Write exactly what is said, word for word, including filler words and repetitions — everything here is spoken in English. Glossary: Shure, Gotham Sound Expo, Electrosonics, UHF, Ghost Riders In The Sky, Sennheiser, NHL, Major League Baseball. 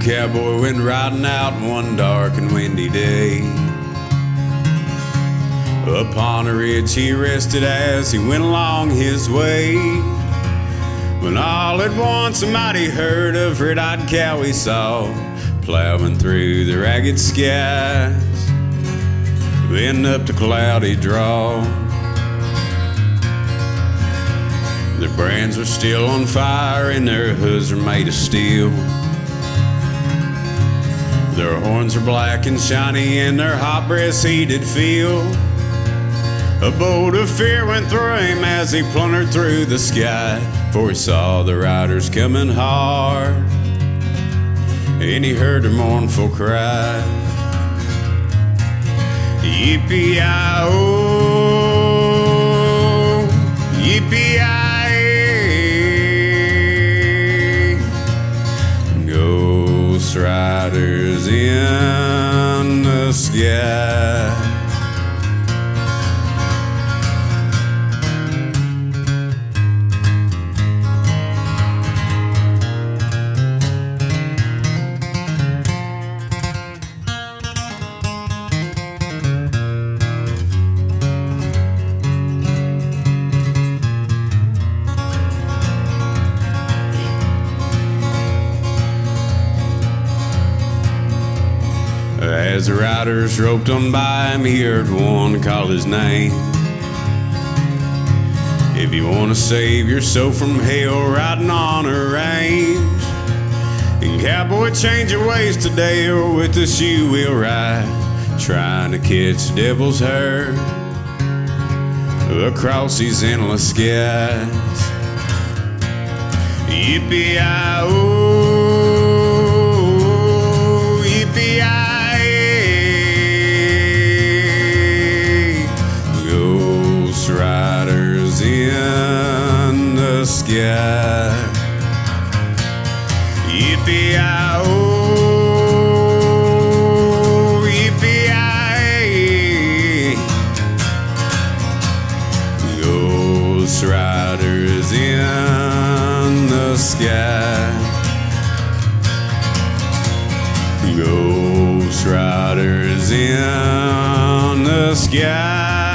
old cowboy went riding out one dark and windy day. Upon a ridge he rested as he went along his way, when all at once a mighty herd of red-eyed cow he saw, plowing through the ragged skies, then up to Cloudy Draw. Their brands were still on fire and their hooves were made of steel. Their horns were black and shiny and their hot breaths he did feel. A bolt of fear went through him as he plundered through the sky, for he saw the riders coming hard, and he heard their mournful cry. Yippee-i-oh, yippee-i-ay, ghost riders in the sky. As the riders roped on by him, he heard one call his name. If you want to save your soul from hell, riding on a range, and cowboy, change your ways today, or with us you will ride, trying to catch the devil's herd across these endless skies. Yippee-i-oh, yippee-i-oh, riders in the sky. Yippee-i-oh, yippee-i-ay, ghost riders in the sky. Ghost riders in the sky.